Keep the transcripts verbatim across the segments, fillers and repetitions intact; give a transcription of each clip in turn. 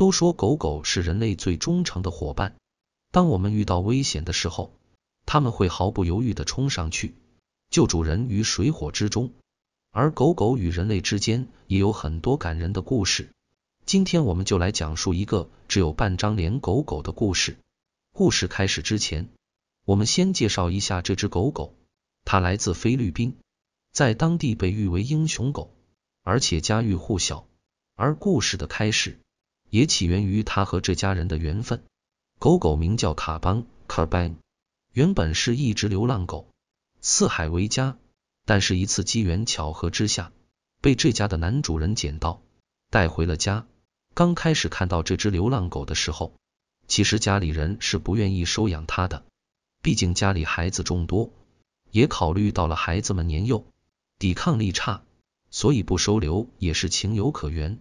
都说狗狗是人类最忠诚的伙伴，当我们遇到危险的时候，它们会毫不犹豫地冲上去，救主人于水火之中。而狗狗与人类之间也有很多感人的故事，今天我们就来讲述一个只有半张脸狗狗的故事。故事开始之前，我们先介绍一下这只狗狗，它来自菲律宾，在当地被誉为英雄狗，而且家喻户晓。而故事的开始也起源于它和这家人的缘分。狗狗名叫卡邦 Carban， 原本是一只流浪狗，四海为家，但是一次机缘巧合之下，被这家的男主人捡到，带回了家。刚开始看到这只流浪狗的时候，其实家里人是不愿意收养它的，毕竟家里孩子众多，也考虑到了孩子们年幼，抵抗力差，所以不收留也是情有可原。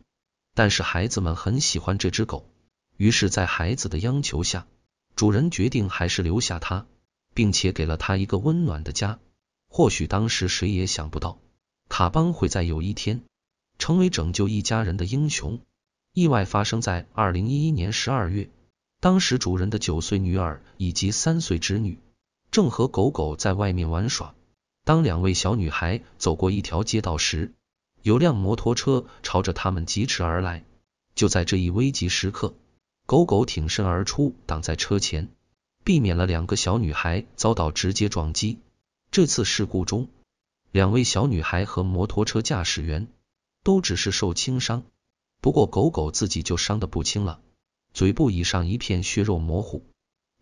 但是孩子们很喜欢这只狗，于是在孩子的央求下，主人决定还是留下它，并且给了它一个温暖的家。或许当时谁也想不到，卡邦会在有一天成为拯救一家人的英雄。意外发生在二零一一年十二月，当时主人的九岁女儿以及三岁侄女正和狗狗在外面玩耍，当两位小女孩走过一条街道时，有辆摩托车朝着他们疾驰而来。就在这一危急时刻，狗狗挺身而出，挡在车前，避免了两个小女孩遭到直接撞击。这次事故中，两位小女孩和摩托车驾驶员都只是受轻伤，不过狗狗自己就伤得不轻了，嘴部以上一片血肉模糊，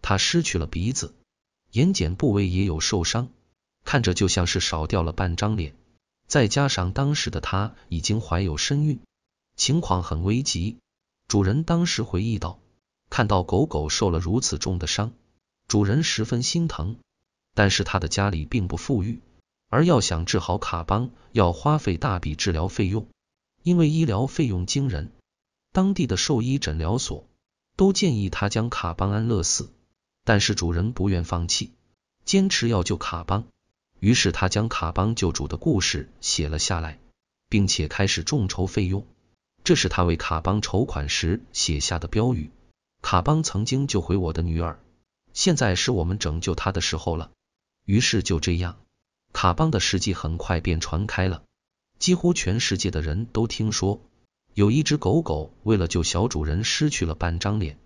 它失去了鼻子，眼睑部位也有受伤，看着就像是少掉了半张脸。再加上当时的它已经怀有身孕，情况很危急。主人当时回忆道，看到狗狗受了如此重的伤，主人十分心疼，但是他的家里并不富裕，而要想治好卡邦要花费大笔治疗费用，因为医疗费用惊人，当地的兽医诊疗所都建议他将卡邦安乐死。但是主人不愿放弃，坚持要救卡邦，于是他将卡邦救主的故事写了下来，并且开始众筹费用。这是他为卡邦筹款时写下的标语，卡邦曾经救回我的女儿，现在是我们拯救她的时候了。于是就这样，卡邦的事迹很快便传开了，几乎全世界的人都听说有一只狗狗为了救小主人失去了半张脸。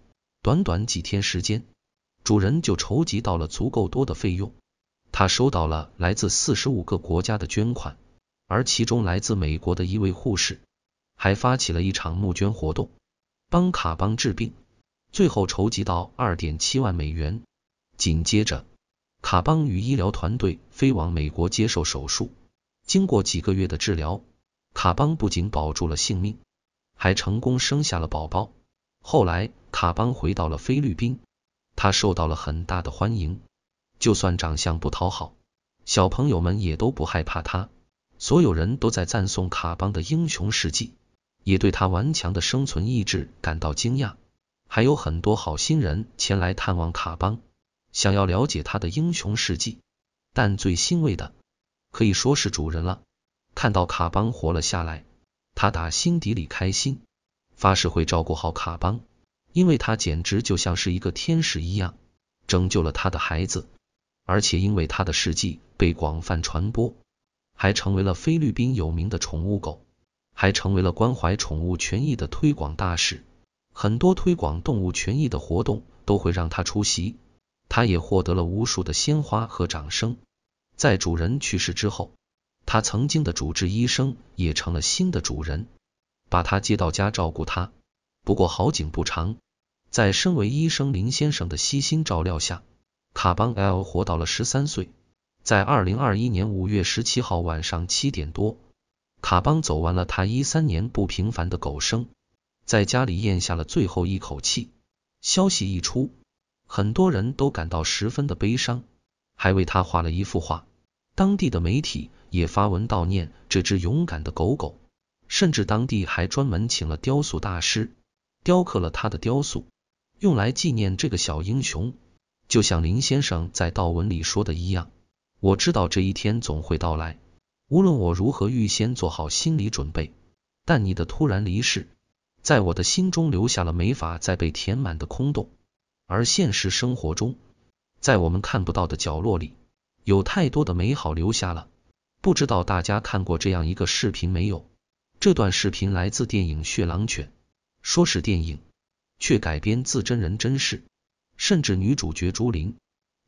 短短几天时间，主人就筹集到了足够多的费用，他收到了来自四十五个国家的捐款，而其中来自美国的一位护士还发起了一场募捐活动，帮卡邦治病，最后筹集到 二点七万美元。紧接着卡邦与医疗团队飞往美国接受手术，经过几个月的治疗，卡邦不仅保住了性命，还成功生下了宝宝。后来卡邦回到了菲律宾，他受到了很大的欢迎，就算长相不讨好，小朋友们也都不害怕他，所有人都在赞颂卡邦的英雄事迹，也对他顽强的生存意志感到惊讶。还有很多好心人前来探望卡邦，想要了解他的英雄事迹，但最欣慰的可以说是主人了。看到卡邦活了下来，他打心底里开心，发誓会照顾好卡邦，因为他简直就像是一个天使一样，拯救了他的孩子。而且因为他的事迹被广泛传播，还成为了菲律宾有名的宠物狗，还成为了关怀宠物权益的推广大使，很多推广动物权益的活动都会让他出席，他也获得了无数的鲜花和掌声。在主人去世之后，他曾经的主治医生也成了新的主人，把他接到家照顾他。不过好景不长，在身为医生林先生的悉心照料下，卡邦 L 活到了十三岁。在二零二一年五月十七号晚上七点多，卡邦走完了他十三年不平凡的狗生，在家里咽下了最后一口气。消息一出，很多人都感到十分的悲伤，还为他画了一幅画。当地的媒体也发文悼念这只勇敢的狗狗，甚至当地还专门请了雕塑大师雕刻了他的雕塑，用来纪念这个小英雄。就像林先生在悼文里说的一样，我知道这一天总会到来，无论我如何预先做好心理准备，但你的突然离世在我的心中留下了没法再被填满的空洞。而现实生活中，在我们看不到的角落里，有太多的美好留下了。不知道大家看过这样一个视频没有？这段视频来自电影《血狼犬》，说是电影，却改编自真人真事，甚至女主角朱玲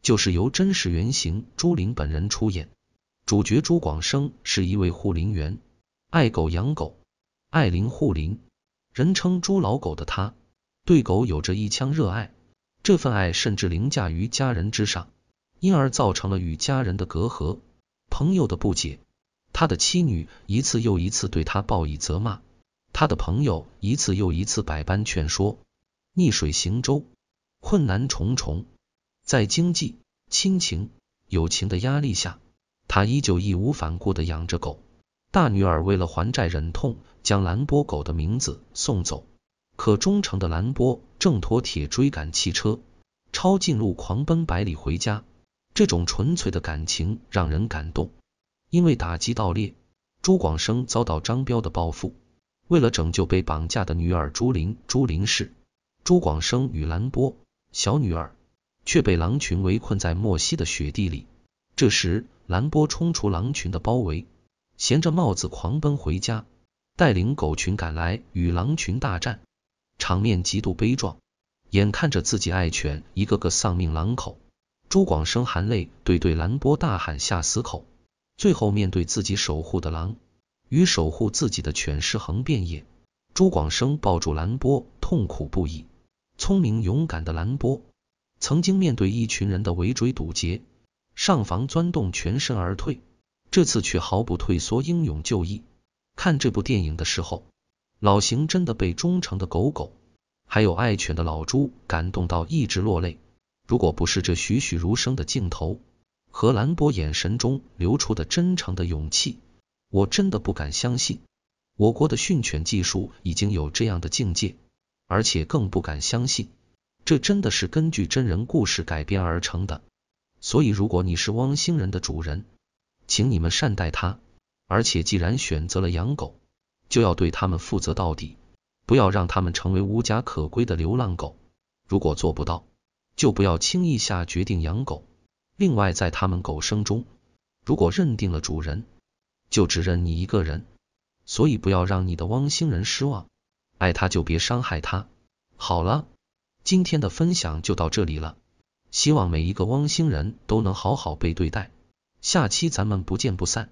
就是由真实原型朱玲本人出演。主角朱广生是一位护林员，爱狗养狗，爱邻护林，人称朱老狗的他，对狗有着一腔热爱，这份爱甚至凌驾于家人之上，因而造成了与家人的隔阂、朋友的不解。他的妻女一次又一次对他暴以责骂，他的朋友一次又一次百般劝说，逆水行舟，困难重重。在经济、亲情、友情的压力下，他依旧义无反顾地养着狗。大女儿为了还债忍痛，将兰波狗的名字送走，可忠诚的兰波挣脱铁追赶汽车，抄近路狂奔百里回家。这种纯粹的感情让人感动。因为打击盗猎，朱广生遭到张彪的报复。为了拯救被绑架的女儿朱玲，朱玲氏，朱广生与兰波小女儿却被狼群围困在漠西的雪地里。这时兰波冲出狼群的包围，衔着帽子狂奔回家，带领狗群赶来与狼群大战，场面极度悲壮。眼看着自己爱犬一个个丧命狼口，朱广生含泪对对兰波大喊下死口。最后面对自己守护的狼与守护自己的犬尸横遍野，朱广生抱住兰波痛苦不已。聪明勇敢的兰波曾经面对一群人的围追堵截，上房钻洞全身而退，这次却毫不退缩，英勇就义。看这部电影的时候，老邢真的被忠诚的狗狗还有爱犬的老朱感动到一直落泪。如果不是这栩栩如生的镜头和兰波眼神中流出的真诚的勇气，我真的不敢相信我国的训犬技术已经有这样的境界，而且更不敢相信这真的是根据真人故事改编而成的。所以如果你是汪星人的主人，请你们善待他，而且既然选择了养狗，就要对他们负责到底，不要让他们成为无家可归的流浪狗。如果做不到，就不要轻易下决定养狗。另外，在他们狗生中，如果认定了主人，就只认你一个人，所以不要让你的汪星人失望，爱他就别伤害他。好了，今天的分享就到这里了，希望每一个汪星人都能好好被对待，下期咱们不见不散。